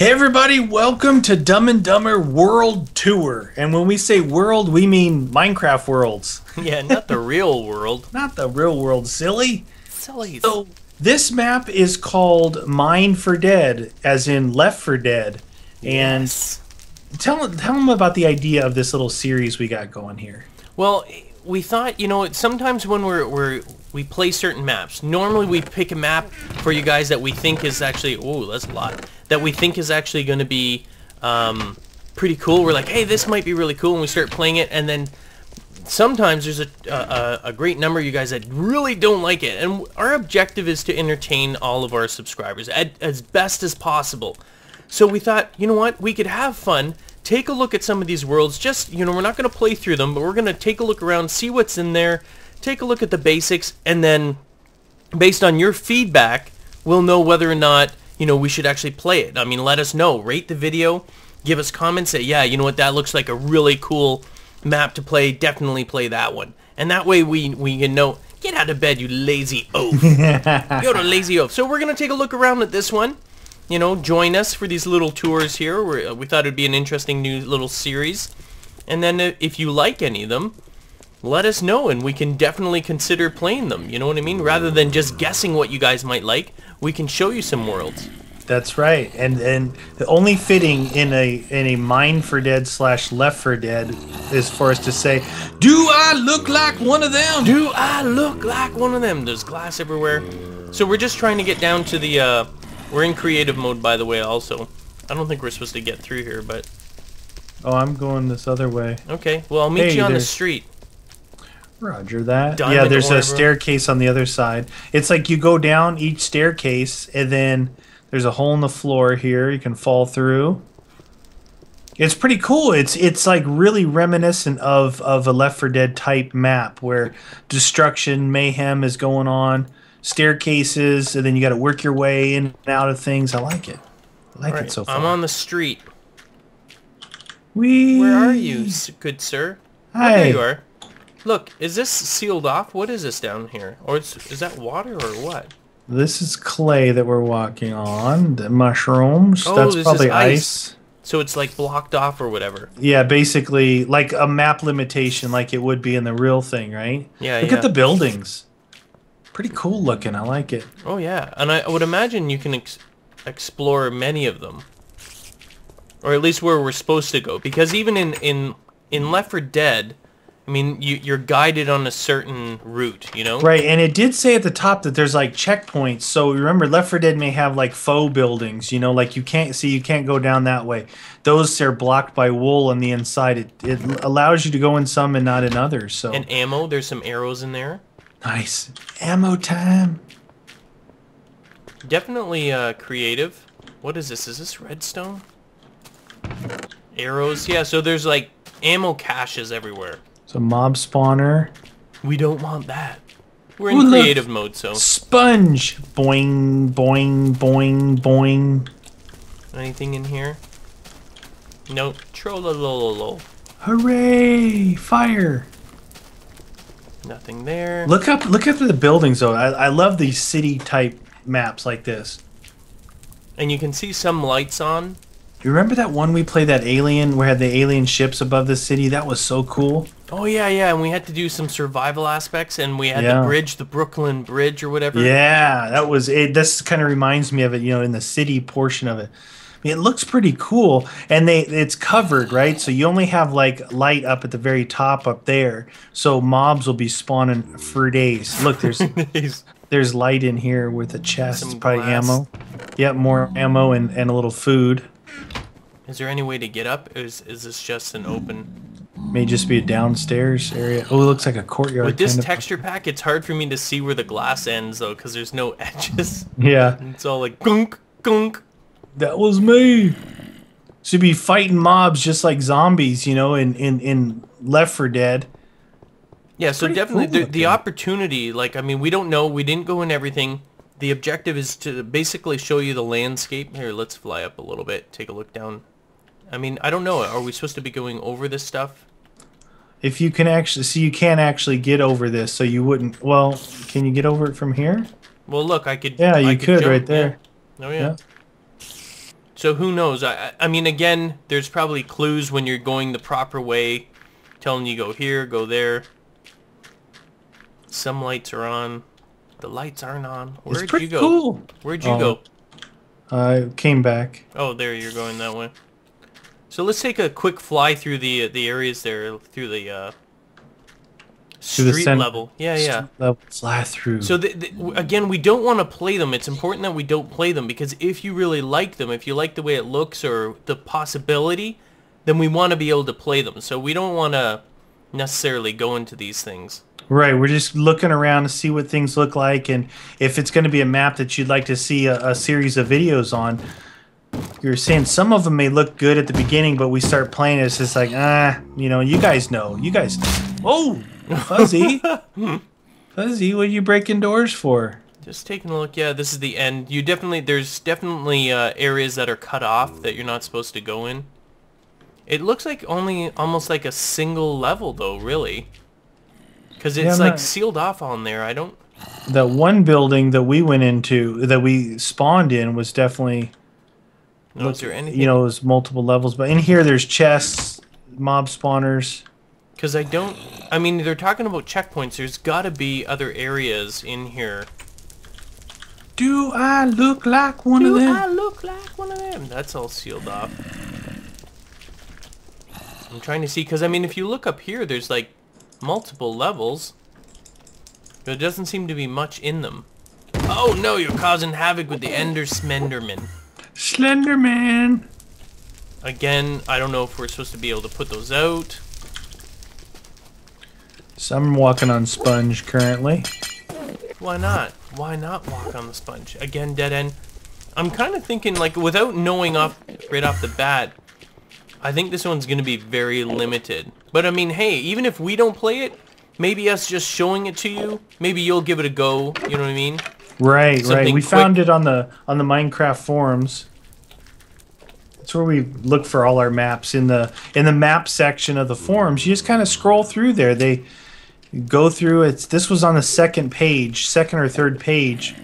Hey everybody, welcome to Dumb and Dumber World Tour. And when we say world, we mean Minecraft worlds. Yeah, not the real world. Not the real world, silly. Silly. So this map is called Mine4Dead, as in Left 4 Dead. And yes. Tell them about the idea of this little series we got going here. Well, we thought, you know, sometimes when we play certain maps. Normally we pick a map for you guys that we think is actually, ooh, that's a lot, that we think is actually going to be pretty cool. We're like, hey, this might be really cool, and we start playing it, and then sometimes there's a great number of you guys that really don't like it, and our objective is to entertain all of our subscribers as best as possible. So we thought, you know what, we could have fun, take a look at some of these worlds, just, you know, we're not going to play through them, but we're going to take a look around, see what's in there, take a look at the basics, and then based on your feedback, we'll know whether or not, you know, we should actually play it. I mean, let us know. Rate the video, give us comments, say, yeah, you know what, that looks like a really cool map to play, definitely play that one. And that way we can know, get out of bed, you lazy oaf. You're a lazy oaf. So we're going to take a look around at this one. You know, join us for these little tours here. We thought it would be an interesting new little series. And then if you like any of them, let us know, and we can definitely consider playing them, you know what I mean? Rather than just guessing what you guys might like, we can show you some worlds. That's right, and the only fitting in a Mine4Dead / Left4Dead is for us to say, do I look like one of them? Do I look like one of them? There's glass everywhere. So we're just trying to get down to the, we're in creative mode, by the way, also. I don't think we're supposed to get through here, but... Oh, I'm going this other way. Okay, well, I'll meet you on the street. Roger that. Yeah, there's a staircase on the other side. It's like you go down each staircase, and then there's a hole in the floor here. You can fall through. It's pretty cool. It's like really reminiscent of a Left 4 Dead type map where destruction, mayhem is going on, staircases, and then you got to work your way in and out of things. I like it. I like it so far. I'm on the street. Whee! Where are you, good sir? Hi. Oh, there you are. Look, is this sealed off? What is this down here? Or is that water or what? This is clay that we're walking on. The mushrooms. Oh, that's probably ice. So it's like blocked off or whatever. Yeah, basically like a map limitation like it would be in the real thing, right? Yeah, Look at the buildings. Pretty cool looking. I like it. Oh, yeah. And I would imagine you can explore many of them. Or at least where we're supposed to go. Because even in Left 4 Dead... I mean, you're guided on a certain route, you know? Right, and it did say at the top that there's, like, checkpoints. So, remember, Left 4 Dead may have, like, faux buildings, you know? Like, you can't go down that way. Those are blocked by wool on the inside. It allows you to go in some and not in others, so... And ammo, there's some arrows in there. Nice. Ammo time. Definitely, creative. What is this? Is this redstone? Arrows? Yeah, so there's, like, ammo caches everywhere. So mob spawner. We don't want that. We're in creative mode, so. Sponge. Boing, boing, boing, boing. Anything in here? Nope. Trollolololol. Hooray! Fire. Nothing there. Look up at the buildings, though. I love these city-type maps like this. And you can see some lights on. You remember that one we played, that alien, where had the alien ships above the city? That was so cool. Oh, yeah, yeah, and we had to do some survival aspects, and we had the bridge, the Brooklyn Bridge or whatever. Yeah, that was it. This kind of reminds me of it, you know, in the city portion of it. I mean, it looks pretty cool, and it's covered, right? So you only have, like, light up at the very top up there, so mobs will be spawning for days. Look, there's light in here with a chest, some probably glass. Ammo. Yeah, more ammo and a little food. Is there any way to get up? Is this just an open? May just be a downstairs area. Oh, it looks like a courtyard. With this texture pack, it's hard for me to see where the glass ends, though, because there's no edges. Yeah. It's all like, gunk, gunk. That was me. So you'd be fighting mobs just like zombies, you know, in Left 4 Dead. Yeah, so definitely the opportunity, like, I mean, we don't know. We didn't go in everything. The objective is to basically show you the landscape. Here, let's fly up a little bit, take a look down. I mean, I don't know. Are we supposed to be going over this stuff? If you can actually... See, you can't actually get over this, so you wouldn't... Well, can you get over it from here? Well, look, I could... Yeah, you could jump right there. Yeah. Oh, yeah. So who knows? I mean, again, there's probably clues when you're going the proper way, telling you go here, go there. Some lights are on. The lights aren't on. Where'd you go? Cool. Where'd you go? I came back. Oh, there you're going that way. So let's take a quick fly through the areas there, through the street level. Yeah, yeah. Level fly through. So again, we don't want to play them. It's important that we don't play them, because if you really like them, if you like the way it looks or the possibility, then we want to be able to play them. So we don't want to necessarily go into these things. Right, we're just looking around to see what things look like, and if it's going to be a map that you'd like to see a series of videos on, you're saying some of them may look good at the beginning, but we start playing, it's just like, you know, you guys know. Oh, Fuzzy. Fuzzy, what are you breaking doors for? Just taking a look. Yeah, this is the end. You definitely, there's definitely areas that are cut off that you're not supposed to go in. It looks like only almost like a single level, though, really. Because it's like sealed off on there. I don't... That one building that we went into, that we spawned in, was definitely... No, is there anything? You know, it was multiple levels. But in here, there's chests, mob spawners. Because I don't... I mean, they're talking about checkpoints. There's got to be other areas in here. Do I look like one of them? Do I look like one of them? That's all sealed off. I'm trying to see. Because, I mean, if you look up here, there's like... multiple levels. There doesn't seem to be much in them. Oh no, you're causing havoc with the Ender Slenderman. Slenderman! Again, I don't know if we're supposed to be able to put those out. So I'm walking on sponge currently. Why not? Why not walk on the sponge? Again, dead end. I'm kind of thinking, like, without knowing right off the bat, I think this one's going to be very limited. But I mean, hey, even if we don't play it, maybe us just showing it to you, maybe you'll give it a go, you know what I mean? Right, right. We found it on the Minecraft forums. That's where we look for all our maps, in the map section of the forums. You just kind of scroll through there. They go through it. This was on the second page, second or third page.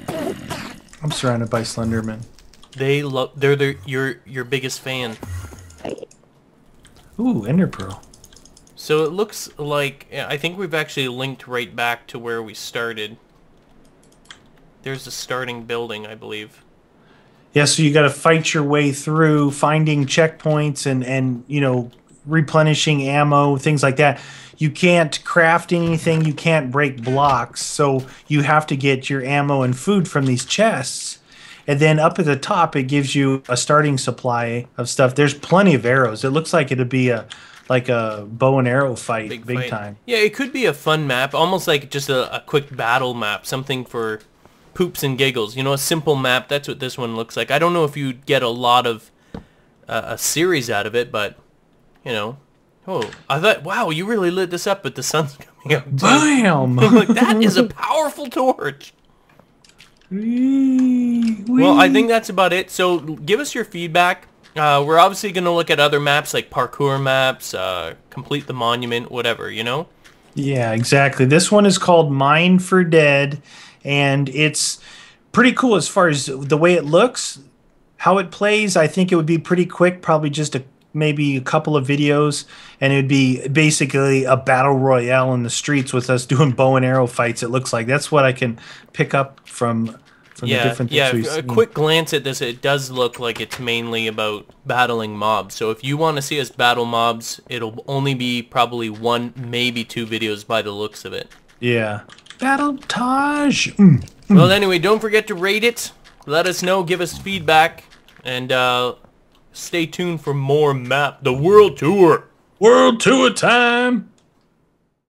I'm surrounded by Slenderman. They're your biggest fan. Ooh, Ender Pearl. So it looks like, I think we've actually linked right back to where we started. There's a starting building, I believe. Yeah, so you got to fight your way through, finding checkpoints and you know, replenishing ammo, things like that. You can't craft anything, you can't break blocks, so you have to get your ammo and food from these chests. And then up at the top, it gives you a starting supply of stuff. There's plenty of arrows. It looks like it'd be a bow and arrow fight, big time. Yeah, it could be a fun map, almost like just a quick battle map, something for poops and giggles. You know, a simple map. That's what this one looks like. I don't know if you'd get a lot of a series out of it, but you know. Oh, I thought, wow, you really lit this up, but the sun's coming up. Bam! Like, that is a powerful torch. Well, I think that's about it. So give us your feedback. We're obviously going to look at other maps like parkour maps, complete the monument, whatever, you know? Yeah, exactly. This one is called Mine4Dead, and it's pretty cool as far as the way it looks, how it plays. I think it would be pretty quick, probably just maybe a couple of videos, and it would be basically a battle royale in the streets with us doing bow and arrow fights. It looks like that's what I can pick up from the different things we've seen. A quick glance at this, it does look like it's mainly about battling mobs. So if you want to see us battle mobs, it'll only be probably one, maybe two videos by the looks of it. Yeah, battle-tage. Well, anyway, don't forget to rate it, let us know, give us feedback, and stay tuned for more map. The World Tour time!